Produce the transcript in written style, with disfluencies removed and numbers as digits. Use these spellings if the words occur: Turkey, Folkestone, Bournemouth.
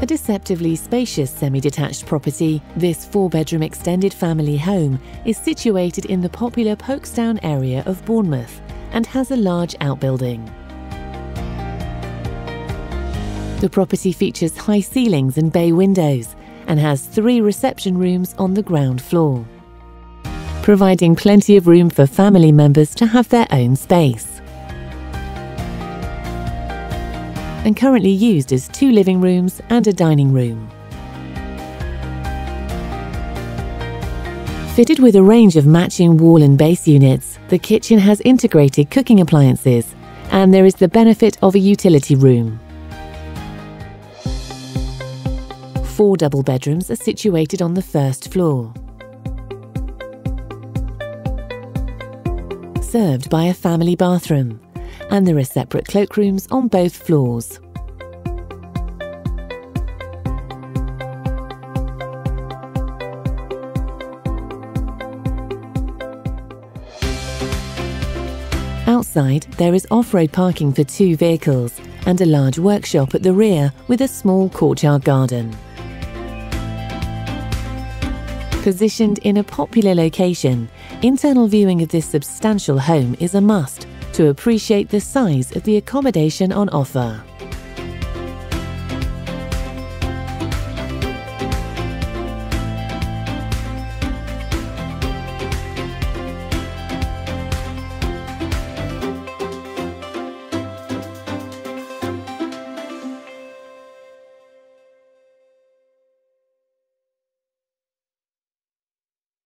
A deceptively spacious semi-detached property, this four-bedroom extended family home is situated in the popular Folkestone area of Bournemouth and has a large outbuilding. The property features high ceilings and bay windows and has 3 reception rooms on the ground floor, providing plenty of room for family members to have their own space. And currently used as 2 living rooms and a dining room. Fitted with a range of matching wall and base units, the kitchen has integrated cooking appliances, and there is the benefit of a utility room. 4 double bedrooms are situated on the first floor, served by a family bathroom, and there are separate cloakrooms on both floors. Outside, there is off-road parking for 2 vehicles and a large workshop at the rear with a small courtyard garden. Positioned in a popular location, internal viewing of this substantial home is a must to appreciate the size of the accommodation on offer.